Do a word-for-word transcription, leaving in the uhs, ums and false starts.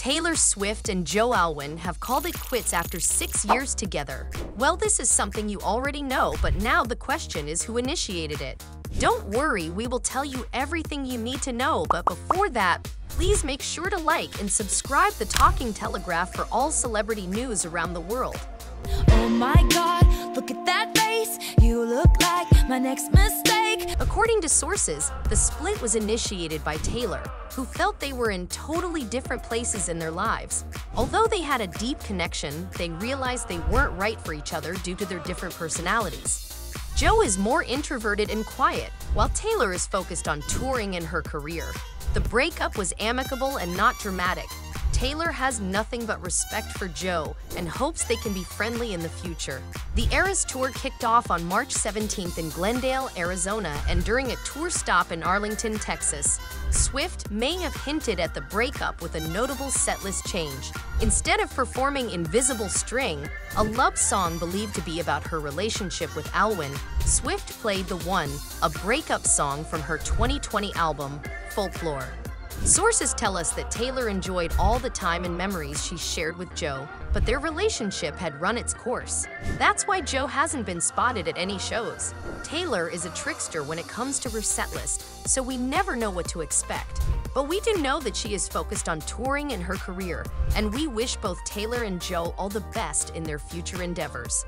Taylor Swift and Joe Alwyn have called it quits after six years together. Well, this is something you already know, but now the question is who initiated it. Don't worry, we will tell you everything you need to know, but before that, please make sure to like and subscribe The Talking Telegraph for all celebrity news around the world. Oh my God, look at that face, you look like my next mistake. According to sources, the split was initiated by Taylor, who felt they were in totally different places in their lives. Although they had a deep connection, they realized they weren't right for each other due to their different personalities. Joe is more introverted and quiet, while Taylor is focused on touring and her career. The breakup was amicable and not dramatic. Taylor has nothing but respect for Joe and hopes they can be friendly in the future. The Eras Tour kicked off on March seventeenth in Glendale, Arizona, and during a tour stop in Arlington, Texas. Swift may have hinted at the breakup with a notable setlist change. Instead of performing Invisible String, a love song believed to be about her relationship with Alwyn, Swift played The One, a breakup song from her twenty twenty album, Folklore. Sources tell us that Taylor enjoyed all the time and memories she shared with Joe, but their relationship had run its course. That's why Joe hasn't been spotted at any shows. Taylor is a trickster when it comes to her setlist, so we never know what to expect. But we do know that she is focused on touring and her career, and we wish both Taylor and Joe all the best in their future endeavors.